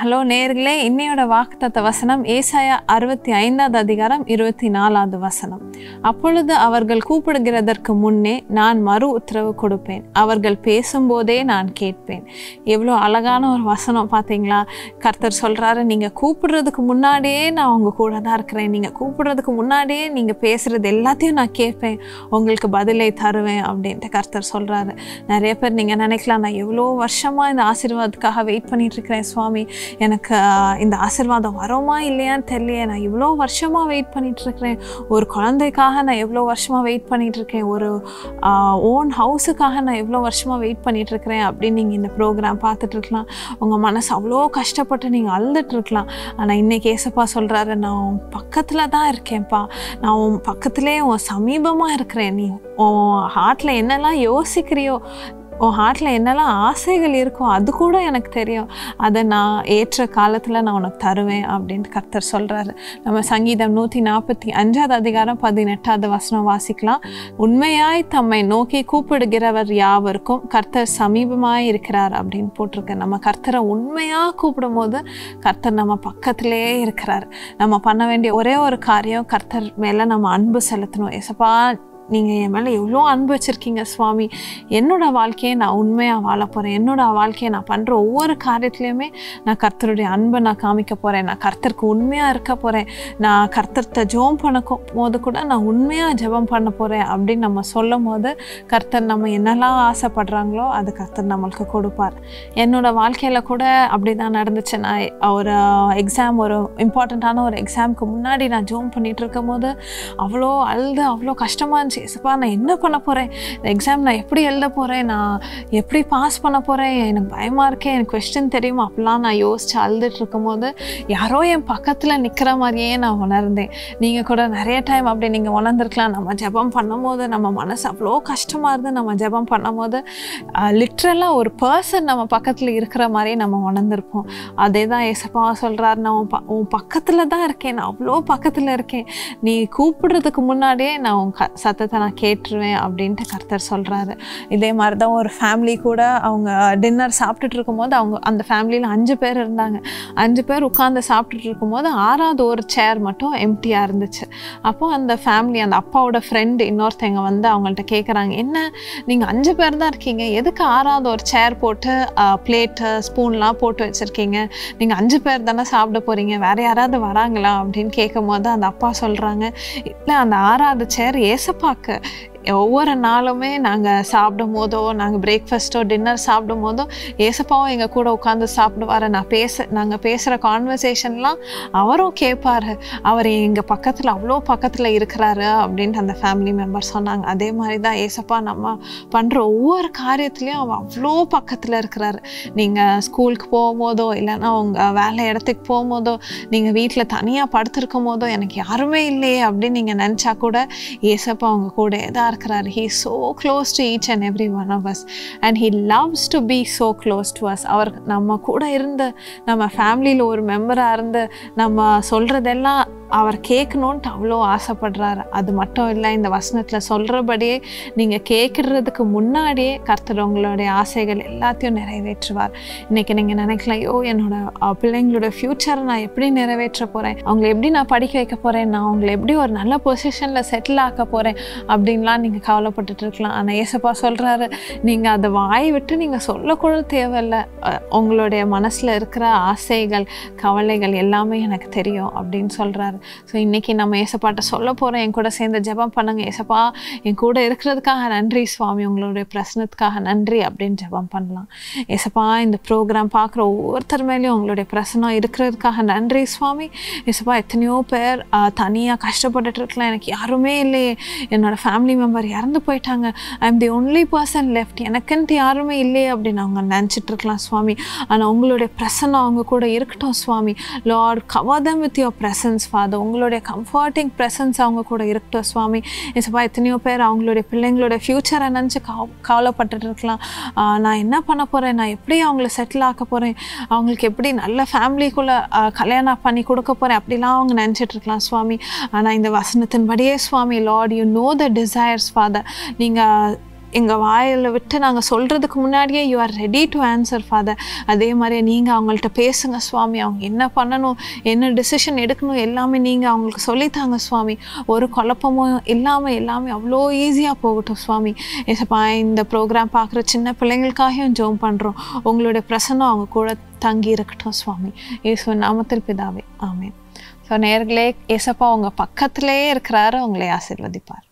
Hello நேயர்களே, இன்னையோட வாக்குத்தத்த வசனம் ஏசாயா 65:24. அப்பொழுது அவர்கள் கூப்பிடுகிறதற்கு முன்னே நான் மறு உத்தரவு கொடுப்பேன், அவர்கள் பேசும்போதே நான் கேட்பேன். எவ்வளோ அழகான ஒரு வசனம் பார்த்தீங்களா? கர்த்தர் சொல்கிறாரு, நீங்கள் கூப்பிடுறதுக்கு முன்னாடியே நான் உங்கள் கூட தான் இருக்கிறேன், நீங்கள் கூப்பிடுறதுக்கு முன்னாடியே நீங்கள் பேசுகிறது எல்லாத்தையும் நான் கேட்பேன், உங்களுக்கு பதிலை தருவேன் அப்படின்ட்டு கர்த்தர் சொல்கிறாரு. நிறைய பேர் நீங்கள் நினைக்கலாம், நான் எவ்வளோ வருஷமாக இந்த ஆசீர்வாதத்துக்காக வெயிட் பண்ணிகிட்ருக்கிறேன் சுவாமி, எனக்கு இந்த ஆசீர்வாதம் வரோமா இல்லையான்னு தெரியலையே, நான் இவ்வளோ வருஷமாக வெயிட் பண்ணிகிட்ருக்கிறேன், ஒரு குழந்தைக்காக நான் எவ்வளோ வருஷமாக வெயிட் பண்ணிகிட்ருக்கிறேன், ஒரு ஓன் ஹவுஸுக்காக நான் எவ்வளோ வருஷமாக வெயிட் பண்ணிகிட்ருக்கிறேன் அப்படின்னு நீங்கள் இந்த ப்ரோக்ராம் பார்த்துட்ருக்கலாம். உங்கள் மனசு அவ்வளோ கஷ்டப்பட்டு நீங்கள் அழுதுட்டுருக்கலாம். ஆனால் இன்றைக்கி ஏசப்பா சொல்கிறாரு, நான் உன் பக்கத்தில் தான் இருக்கேன்ப்பா, நான் உன் பக்கத்துலேயே உன் சமீபமாக இருக்கிறேன். நீ உன் ஹார்ட்டில் என்னெல்லாம் யோசிக்கிறியோ, உன் ஹார்ட்டில் என்னெல்லாம் ஆசைகள் இருக்கோ அது கூட எனக்கு தெரியும், அதை நான் ஏற்ற காலத்தில் நான் உனக்கு தருவேன் அப்படின்ட்டு கர்த்தர் சொல்கிறாரு. நம்ம சங்கீதம் 145:18 வாசிக்கலாம். உண்மையாய் தம்மை நோக்கி கூப்பிடுகிறவர் யாவருக்கும் கர்த்தர் சமீபமாய் இருக்கிறார் அப்படின்னு போட்டிருக்கு. நம்ம கர்த்தரை உண்மையாக கூப்பிடும் போது கர்த்தர் நம்ம பக்கத்திலே இருக்கிறார். நம்ம பண்ண வேண்டிய ஒரே ஒரு காரியம், கர்த்தர் மேலே நம்ம அன்பு செலுத்தணும். ஏசப்பா, நீங்கள் என் மேலே எவ்வளோ அன்பு வச்சுருக்கீங்க சுவாமி, என்னோடய வாழ்க்கையை நான் உண்மையாக வாழ போகிறேன், என்னோடய வாழ்க்கையை நான் பண்ணுற ஒவ்வொரு காரியத்துலேயுமே நான் கர்த்தருடைய அன்பை நான் காமிக்க போகிறேன், நான் கர்த்தருக்கு உண்மையாக இருக்க போகிறேன், நான் கர்த்தர்கிட்ட ஜெபம் பண்ணக்கும் போது கூட நான் உண்மையாக ஜெபம் பண்ண போகிறேன் அப்படின்னு நம்ம சொல்லும் போது கர்த்தர் நம்ம என்னெல்லாம் ஆசைப்படுறாங்களோ அது கர்த்தர் நம்மளுக்கு கொடுப்பார். என்னோடய வாழ்க்கையில் கூட அப்படி தான் நடந்துச்சு. நான் ஒரு இம்பார்ட்டண்ட்டான ஒரு எக்ஸாமுக்கு முன்னாடி நான் ஜெபம் பண்ணிகிட்டு இருக்கும் போது அவ்வளோ அழுது அவ்வளோ கஷ்டமாக இருந்துச்சு. ஏசப்பா, நான் என்ன பண்ண போகிறேன், இந்த எக்ஸாம் நான் எப்படி எழுத போகிறேன், நான் எப்படி பாஸ் பண்ண போகிறேன், எனக்கு பயமாக இருக்கேன், எனக்கு கொஸ்டின் தெரியுமா, அப்படிலாம் நான் யோசித்து அழுதுட்டு இருக்கும்போது யாரோ என் பக்கத்தில் நிற்கிற மாதிரியே நான் உணர்ந்தேன். நீங்கள் கூட நிறைய டைம் அப்படி நீங்கள் உணர்ந்துருக்கலாம். நம்ம ஜெபம் பண்ணும் போது நம்ம மனசு அவ்வளோ கஷ்டமாக இருந்து நம்ம ஜெபம் பண்ணும் போது லிட்ரலாக ஒரு பர்சன் நம்ம பக்கத்தில் இருக்கிற மாதிரி நம்ம உணர்ந்திருப்போம். அதே தான் ஏசப்பா சொல்கிறாரு, நான் உன் பக்கத்தில் தான் இருக்கேன், நான் அவ்வளோ பக்கத்தில் இருக்கேன், நீ கூப்பிடுறதுக்கு முன்னாடியே நான் உன் சத்தத்தை நான் கேட்டுருவேன் அப்படின்ட்டு கர்த்தர் சொல்கிறாரு. இதே மாதிரி தான் ஒரு ஃபேமிலி கூட அவங்க டின்னர் சாப்பிட்டுட்டு இருக்கும்போது, அவங்க அந்த ஃபேமிலியில் 5 பேர் இருந்தாங்க. 5 பேர் உட்காந்து சாப்பிட்டுட்டு இருக்கும்போது 6வது ஒரு சேர் மட்டும் எம்டியாக இருந்துச்சு. அப்போது அந்த ஃபேமிலி, அந்த அப்பாவோட ஃப்ரெண்டு இன்னொருத்தவங்க வந்து அவங்கள்ட்ட கேட்குறாங்க, என்ன நீங்கள் 5 பேர் தான் இருக்கீங்க, எதுக்கு 6வது ஒரு சேர் போட்டு பிளேட்டு ஸ்பூன்லாம் போட்டு வச்சுருக்கீங்க, நீங்கள் 5 பேர் தானே சாப்பிட போகிறீங்க, வேறு யாராவது வராங்களா அப்படின்னு கேட்கும் போது அந்த அப்பா சொல்கிறாங்க, இல்லை அந்த 6வது சேர் ஏசப்பா பாக்கு, ஒவ்வொரு நாளுமே நாங்கள் சாப்பிடும் போதோ, நாங்கள் பிரேக்ஃபாஸ்ட்டோ டின்னர் சாப்பிடும் போதோ ஏசப்பாவும் எங்கள் கூட உட்காந்து சாப்பிடுவார், நாங்கள் பேசுகிற கான்வர்சேஷன்லாம் அவரும் கேட்பார், அவர் எங்கள் பக்கத்தில் அவ்வளோ பக்கத்தில் இருக்கிறாரு அப்படின்ட்டு அந்த ஃபேமிலி மெம்பர் சொன்னாங்க. அதே மாதிரி தான் ஏசப்பா நம்ம பண்ணுற ஒவ்வொரு காரியத்துலேயும் அவர் அவ்வளோ பக்கத்தில் இருக்கிறாரு. நீங்கள் ஸ்கூலுக்கு போகும்போதோ, இல்லைன்னா உங்கள் வேலை இடத்துக்கு போகும்போதோ, நீங்கள் வீட்டில் தனியாக படுத்துருக்கும் போதோ, எனக்கு யாருமே இல்லையே அப்படின்னு நீங்கள் நினச்சா கூட ஏசப்பா அவங்க கூட ஏதாவது இருக்கிறார். He is so close to each and every one of us and He loves to be so close to us. அவர் நம்ம கூட இருந்து, நம்ம ஃபேமிலியில் ஒரு மெம்பராக இருந்து நம்ம சொல்கிறதெல்லாம் அவர் கேட்கணுன்ட்டு அவ்வளோ ஆசைப்படுறாரு. அது மட்டும் இல்லை, இந்த வசனத்தில் சொல்கிறபடியே நீங்கள் கேட்குறதுக்கு முன்னாடியே கர்த்தர் உங்களுடைய ஆசைகள் எல்லாத்தையும் நிறைவேற்றுவார். இன்றைக்கி நீங்கள் நினைக்கலாம், ஐயோ என்னோடய பிள்ளைங்களோட ஃப்யூச்சரை நான் எப்படி நிறைவேற்ற போகிறேன், அவங்களை எப்படி நான் படிக்க வைக்க போகிறேன், நான் அவங்களை எப்படி ஒரு நல்ல பொசிஷனில் செட்டில் ஆக்க போகிறேன் அப்படின்லாம் நீங்கள் கவலைப்பட்டுட்ருக்கலாம். ஆனால் ஏசப்பா சொல்கிறாரு, நீங்கள் அதை வாய் விட்டு நீங்கள் சொல்லக்கூட தேவையில்லை, உங்களுடைய மனசில் இருக்கிற ஆசைகள் கவலைகள் எல்லாமே எனக்கு தெரியும் அப்படின்னு சொல்கிறாரு. ஸோ இன்றைக்கி நம்ம ஏசப்பாட்ட சொல்ல போகிறோம், என் கூட சேர்ந்து ஜெபம் பண்ணுங்கள், ஏசப்பா என் கூட இருக்கிறதுக்காக நன்றி சுவாமி, உங்களுடைய பிரசனத்துக்காக நன்றி அப்படின்னு ஜெபம் பண்ணலாம். ஏசப்பா, இந்த ப்ரோக்ராம் பார்க்குற ஒவ்வொருத்தர் மேலேயும் உங்களுடைய பிரசனம் இருக்கிறதுக்காக நன்றி சுவாமி. ஏசப்பா, எத்தனையோ பேர் தனியாக கஷ்டப்பட்டுட்டு இருக்கலாம், எனக்கு யாருமே இல்லையே, என்னோடய ஃபேமிலி மெம்பர் இறந்து போயிட்டாங்க, I am the only person left, எனக்குன்ட்டு யாருமே இல்லையே அப்படின்னு அவங்க நினச்சிட்டு இருக்கலாம் சுவாமி. ஆனால் உங்களுடைய பிரசனம் அவங்க கூட இருக்கட்டும் சுவாமி. Lord, cover them with your presence father, உங்களுடைய கம்ஃபர்டிங் பிரசன்ஸ் அவங்க கூட இருக்கட்டும் சுவாமி. ஏசப்பா, எத்தனையோ பேர் அவங்களுடைய பிள்ளைங்களோட ஃப்யூச்சரை நினச்சி கவலைப்பட்டுட்டு இருக்கலாம், நான் என்ன பண்ண போகிறேன், நான் எப்படி அவங்கள செட்டில் ஆக்க போகிறேன், அவங்களுக்கு எப்படி நல்ல ஃபேமிலிக்குள்ளே கல்யாணம் பண்ணி கொடுக்க போகிறேன் அப்படிலாம் அவங்க நினச்சிட்ருக்கலாம் சுவாமி. ஆனால் இந்த வசனத்தின்படியே சுவாமி, Lord you know the desires Father, நீங்கள் எங்க வாயில விட்டு நாங்க சொல்றதுக்கு முன்னாடியே you are ready to answer father அதே மாதிரி நீங்க அவங்கள்ட்ட பேசுங்க சுவாமி அவங்க என்ன பண்ணனும் என்ன டிசிஷன் எடுக்கணும் எல்லாமே நீங்க அவங்களுக்கு சொல்லி தாங்க சுவாமி ஒரு குழப்பமோ இல்லாம எல்லாமே அவ்ளோ ஈஸியா போகட்டும் சுவாமி ஏசப்பா இந்த புரோகிராம் பார்க்குற சின்ன பிள்ளைகளுக்காகவும் ஜெபம் பண்றோம் உங்களுடைய பிரசன்னம் அவங்க கூட தங்கி இருக்கட்டும் சுவாமி இயேசு நாமத்தில் பிதாவே ஆமென் சோ நேயர்களே ஏசப்பா உங்க பக்கத்திலே இருக்கறாரு உங்களை ஆசீர்வதிப்பார்